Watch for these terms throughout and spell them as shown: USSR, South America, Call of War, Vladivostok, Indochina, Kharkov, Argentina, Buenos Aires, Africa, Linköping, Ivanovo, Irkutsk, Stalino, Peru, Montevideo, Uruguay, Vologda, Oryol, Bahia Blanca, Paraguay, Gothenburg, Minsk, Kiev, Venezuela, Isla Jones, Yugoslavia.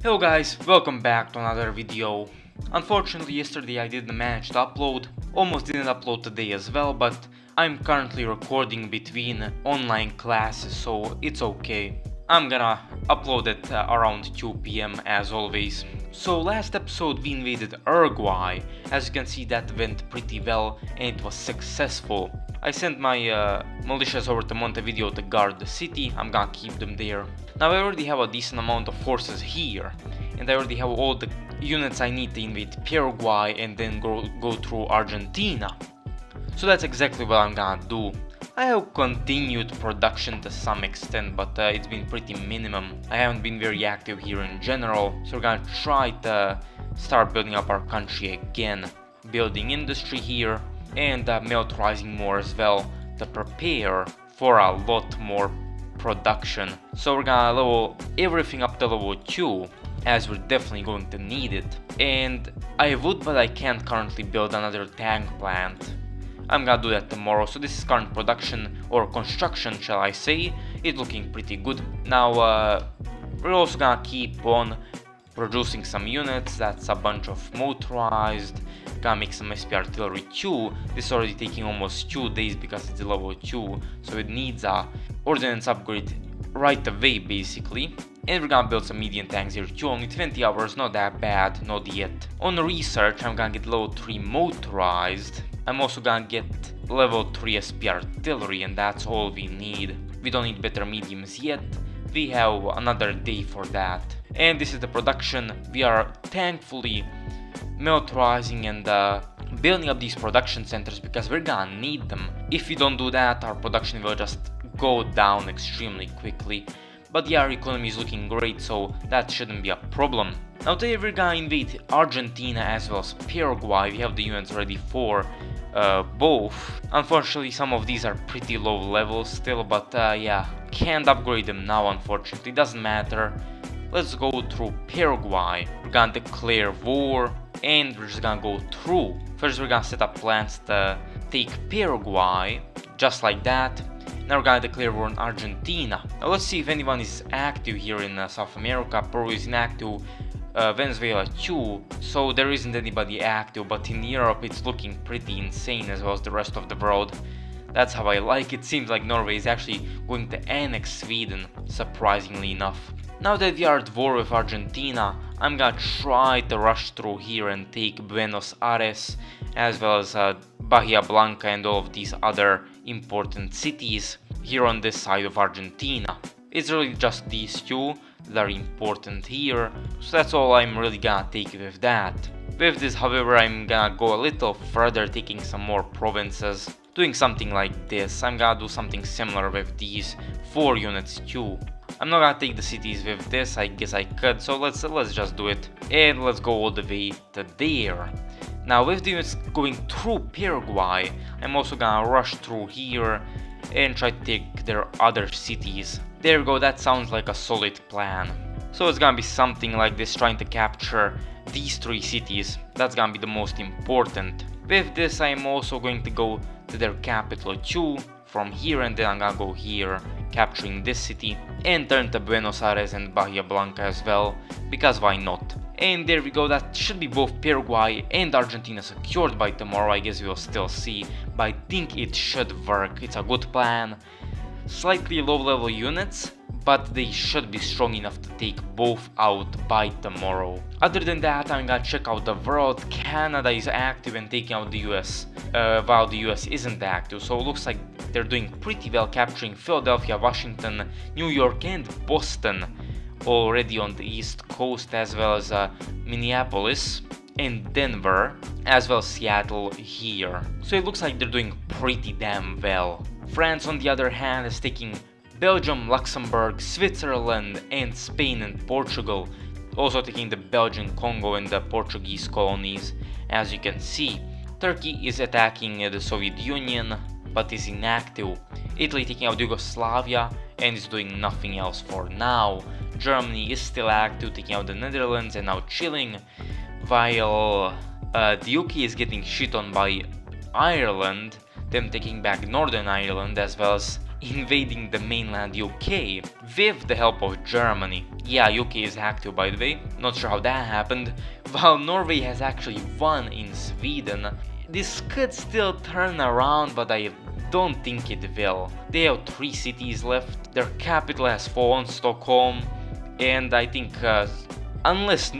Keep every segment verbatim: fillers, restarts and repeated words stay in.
Hello guys, welcome back to another video. Unfortunately yesterday I didn't manage to upload, almost didn't upload today as well, but I'm currently recording between online classes, so it's okay. I'm gonna upload it uh, around two p m as always. So last episode we invaded Uruguay. As you can see, that went pretty well and it was successful. I sent my uh, militias over to Montevideo to guard the city. I'm gonna keep them there. Now I already have a decent amount of forces here, and I already have all the units I need to invade Paraguay and then go, go through Argentina. So that's exactly what I'm gonna do. I have continued production to some extent, but uh, it's been pretty minimum. I haven't been very active here in general, so we're gonna try to start building up our country again. Building industry here, and uh, militarizing more as well, to prepare for a lot more production. So we're gonna level everything up to level two, as we're definitely going to need it. And I would, but I can't currently build another tank plant. I'm gonna do that tomorrow. So this is current production, or construction shall I say. It's looking pretty good. Now uh, we're also gonna keep on producing some units. That's a bunch of motorized. Gonna make some S P artillery too. This is already taking almost two days because it's level two, so it needs a ordnance upgrade right away basically. And we're gonna build some medium tanks here too, only twenty hours, not that bad, not yet. On research I'm gonna get level three motorized. I'm also gonna get level three S P artillery, and that's all we need. We don't need better mediums yet, we have another day for that. And this is the production. We are thankfully militarizing and uh, building up these production centers because we're gonna need them. If we don't do that, our production will just go down extremely quickly. But yeah, our economy is looking great, so that shouldn't be a problem. Now today we're gonna invade Argentina as well as Paraguay. We have the units ready for uh, both. Unfortunately some of these are pretty low level still, but uh, yeah, can't upgrade them now unfortunately, doesn't matter. Let's go through Paraguay. We're gonna declare war and we're just gonna go through. First we're gonna set up plans to take Paraguay, just like that. Now we're gonna declare war on Argentina. Now let's see if anyone is active here in uh, South America. Peru is inactive, uh, Venezuela too, so there isn't anybody active, but in Europe it's looking pretty insane as well as the rest of the world. That's how I like it. Seems like Norway is actually going to annex Sweden, surprisingly enough. Now that we are at war with Argentina, I'm gonna try to rush through here and take Buenos Aires as well as uh, Bahia Blanca and all of these other important cities here on this side of Argentina. It's really just these two that are important here, so that's all I'm really gonna take with that. With this however, I'm gonna go a little further, taking some more provinces, doing something like this. I'm gonna do something similar with these four units too. I'm not gonna take the cities with this, I guess I could, so let's let's just do it and let's go all the way to there. Now with the units going through Paraguay, I'm also gonna rush through here and try to take their other cities. There we go, that sounds like a solid plan. So it's gonna be something like this, trying to capture these three cities. That's gonna be the most important. With this I'm also going to go to their capital too, from here, and then I'm gonna go here, capturing this city, and turn to Buenos Aires and Bahia Blanca as well, because why not? And there we go, that should be both Paraguay and Argentina secured by tomorrow. I guess we'll still see, but I think it should work. It's a good plan. Slightly low level units, but they should be strong enough to take both out by tomorrow. Other than that, I'm gonna check out the world. Canada is active and taking out the U S, uh, while the U S isn't active, so it looks like they're doing pretty well, capturing Philadelphia, Washington, New York and Boston, already on the east coast, as well as uh, Minneapolis and Denver, as well as Seattle here. So it looks like they're doing pretty damn well. France on the other hand is taking Belgium, Luxembourg, Switzerland and Spain and Portugal, also taking the Belgian Congo and the Portuguese colonies, as you can see. Turkey is attacking uh, the Soviet Union, but is inactive. Italy taking out Yugoslavia and is doing nothing else for now. Germany is still active, taking out the Netherlands and now chilling, while uh, the U K is getting shit on by Ireland, them taking back Northern Ireland as well as invading the mainland U K with the help of Germany. Yeah, U K is hacked too, by the way, not sure how that happened, while Norway has actually won in Sweden. This could still turn around, but I don't think it will. They have three cities left, their capital has fallen, Stockholm, and I think uh, unless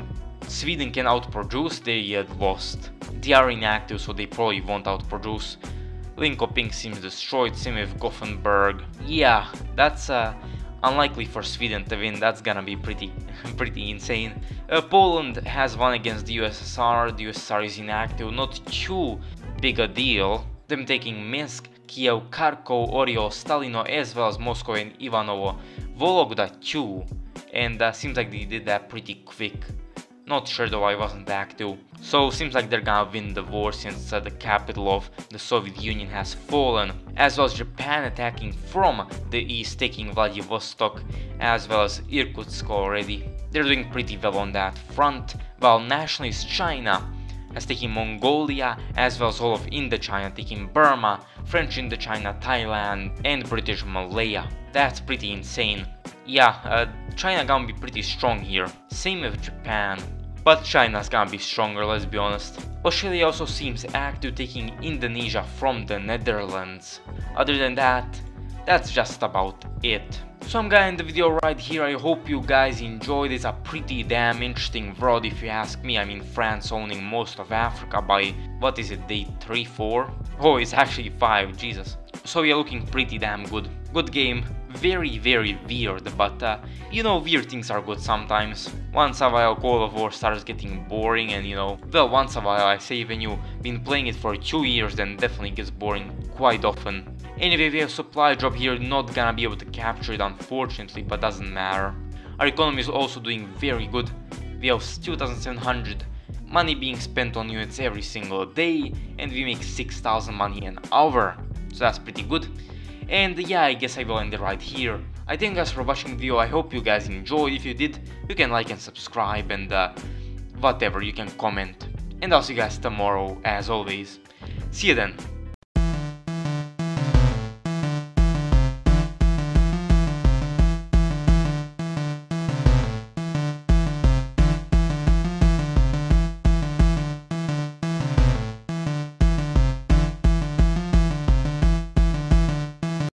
Sweden can outproduce, they had lost. They are inactive, so they probably won't outproduce. Linköping seems destroyed, same with Gothenburg. Yeah, that's uh, unlikely for Sweden to win, that's gonna be pretty pretty insane. Uh, Poland has won against the U S S R, the U S S R is inactive, not too big a deal. Them taking Minsk, Kiev, Kharkov, Oryol, Stalino, as well as Moscow and Ivanovo, Vologda too, and uh, seems like they did that pretty quick. Not sure though, I wasn't active. So seems like they're gonna win the war since uh, the capital of the Soviet Union has fallen. As well as Japan attacking from the east, taking Vladivostok as well as Irkutsk already. They're doing pretty well on that front, while nationalist China has taken Mongolia as well as all of Indochina, taking Burma, French Indochina, Thailand and British Malaya. That's pretty insane. Yeah, uh, China gonna be pretty strong here. Same with Japan. But China's gonna be stronger, let's be honest. Australia also seems active, taking Indonesia from the Netherlands. Other than that, that's just about it. So I'm gonna end the video right here. I hope you guys enjoyed. It's a pretty damn interesting world if you ask me. I mean, France owning most of Africa by, what is it, day three, four? Oh, it's actually five, Jesus. So you're looking pretty damn good. Good game. Very, very weird, but uh, you know, weird things are good sometimes. Once a while Call of War starts getting boring, and you know, well, once a while I say, when you've been playing it for two years, then definitely gets boring quite often. Anyway, we have supply drop here, not gonna be able to capture it unfortunately, but doesn't matter. Our economy is also doing very good. We have two thousand seven hundred money being spent on units every single day, and we make six thousand money an hour, so that's pretty good. And yeah, I guess I will end it right here. I thank you guys for watching the video, I hope you guys enjoyed. If you did, you can like and subscribe and uh, whatever, you can comment. And I'll see you guys tomorrow, as always. See you then.